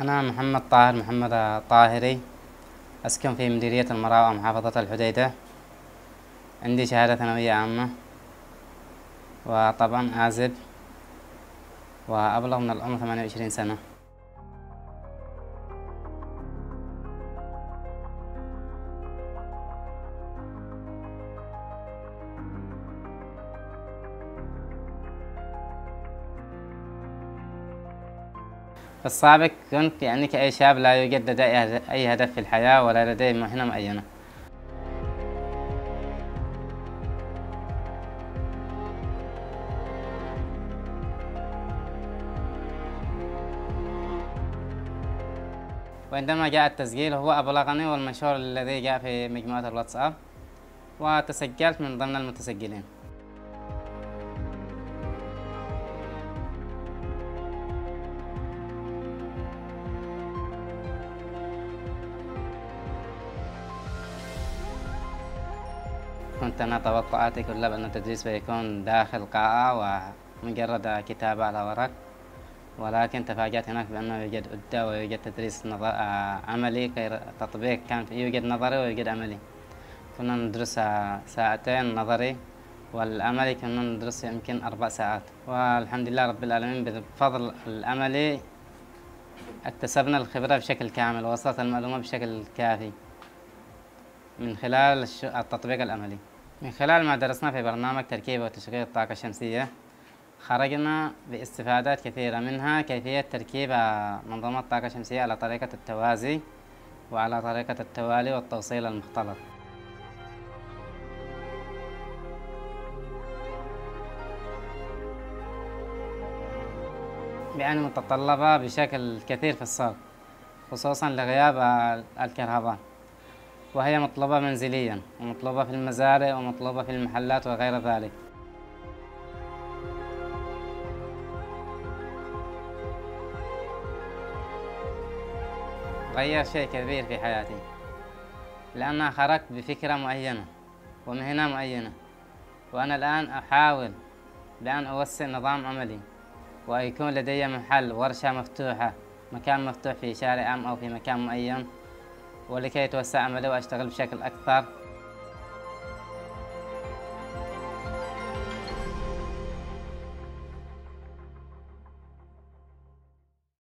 أنا محمد طاهر محمد الطاهري، أسكن في مديرية المراوعة محافظة الحديدة. عندي شهادة ثانوية عامة، وطبعا أعزب، وأبلغ من العمر 28 سنة. في السابق كنت كأي شاب لا يوجد لدي أي هدف في الحياة ولا لدي مهنة معينة. وعندما جاء التسجيل هو أبلغني والمنشور الذي جاء في مجموعة الواتساب، وتسجلت من ضمن المتسجلين. كنت أنا توقعاتي كلها بأن التدريس بيكون داخل قاعة ومجرد كتابة على ورق، ولكن تفاجأت هناك بأنه يوجد عدة ويوجد تدريس عملي غير تطبيق. كان يوجد نظري ويوجد عملي، كنا ندرس ساعتين نظري، والعملي كنا ندرس يمكن 4 ساعات. والحمد لله رب العالمين، بفضل العملي اكتسبنا الخبرة بشكل كامل ووصلت المعلومة بشكل كافي من خلال التطبيق العملي. من خلال ما درسنا في برنامج تركيب وتشغيل الطاقة الشمسية، خرجنا باستفادات كثيرة، منها كيفية تركيب منظومة الطاقة الشمسية على طريقة التوازي وعلى طريقة التوالي والتوصيل المختلط. يعني متطلبة بشكل كثير في الصرف، خصوصا لغياب الكهرباء، وهي مطلوبة منزليا ومطلوبة في المزارع ومطلوبة في المحلات وغير ذلك. غير شيء كبير في حياتي، لأنها خرجت بفكرة معينة ومهنة معينة، وأنا الآن أحاول بأن أوسع نظام عملي ويكون لدي محل، ورشة مفتوحة، مكان مفتوح في شارع عام أو في مكان معين، ولكي يتوسع عملي وأشتغل بشكل أكثر.